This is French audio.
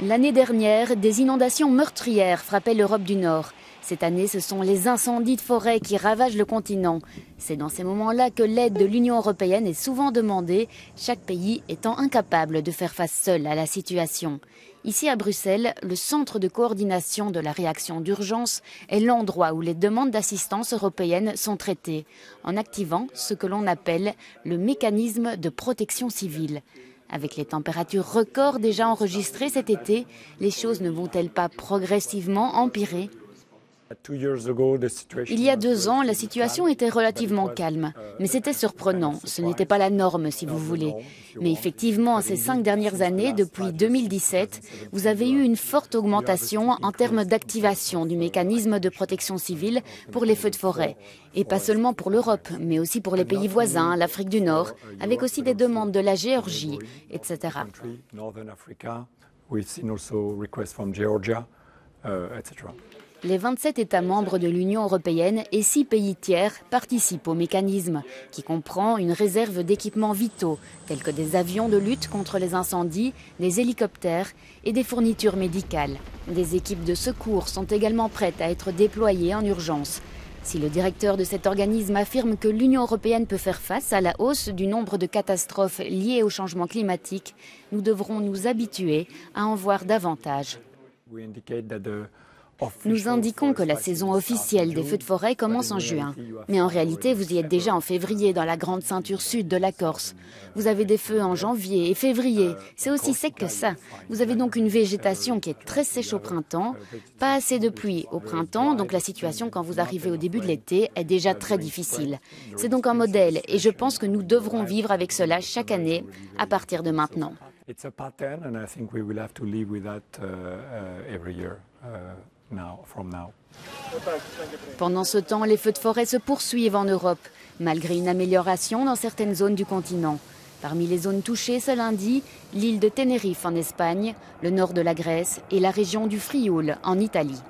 L'année dernière, des inondations meurtrières frappaient l'Europe du Nord. Cette année, ce sont les incendies de forêt qui ravagent le continent. C'est dans ces moments-là que l'aide de l'Union européenne est souvent demandée, chaque pays étant incapable de faire face seul à la situation. Ici à Bruxelles, le centre de coordination de la réaction d'urgence est l'endroit où les demandes d'assistance européenne sont traitées, en activant ce que l'on appelle le mécanisme de protection civile. Avec les températures records déjà enregistrées cet été, les choses ne vont-elles pas progressivement empirer ? Il y a 2 ans, la situation était relativement calme, mais c'était surprenant. Ce n'était pas la norme, si vous voulez. Mais effectivement, ces 5 dernières années, depuis 2017, vous avez eu une forte augmentation en termes d'activation du mécanisme de protection civile pour les feux de forêt. Et pas seulement pour l'Europe, mais aussi pour les pays voisins, l'Afrique du Nord, avec aussi des demandes de la Géorgie, etc. Les 27 États membres de l'Union européenne et 6 pays tiers participent au mécanisme, qui comprend une réserve d'équipements vitaux, tels que des avions de lutte contre les incendies, des hélicoptères et des fournitures médicales. Des équipes de secours sont également prêtes à être déployées en urgence. Si le directeur de cet organisme affirme que l'Union européenne peut faire face à la hausse du nombre de catastrophes liées au changement climatique, nous devrons nous habituer à en voir davantage. Nous indiquons que la saison officielle des feux de forêt commence en juin. Mais en réalité, vous y êtes déjà en février dans la grande ceinture sud de la Corse. Vous avez des feux en janvier et février. C'est aussi sec que ça. Vous avez donc une végétation qui est très sèche au printemps, pas assez de pluie au printemps, donc la situation quand vous arrivez au début de l'été est déjà très difficile. C'est donc un modèle et je pense que nous devrons vivre avec cela chaque année à partir de maintenant. Pendant ce temps, les feux de forêt se poursuivent en Europe, malgré une amélioration dans certaines zones du continent. Parmi les zones touchées ce lundi, l'île de Tenerife en Espagne, le nord de la Grèce et la région du Frioul en Italie.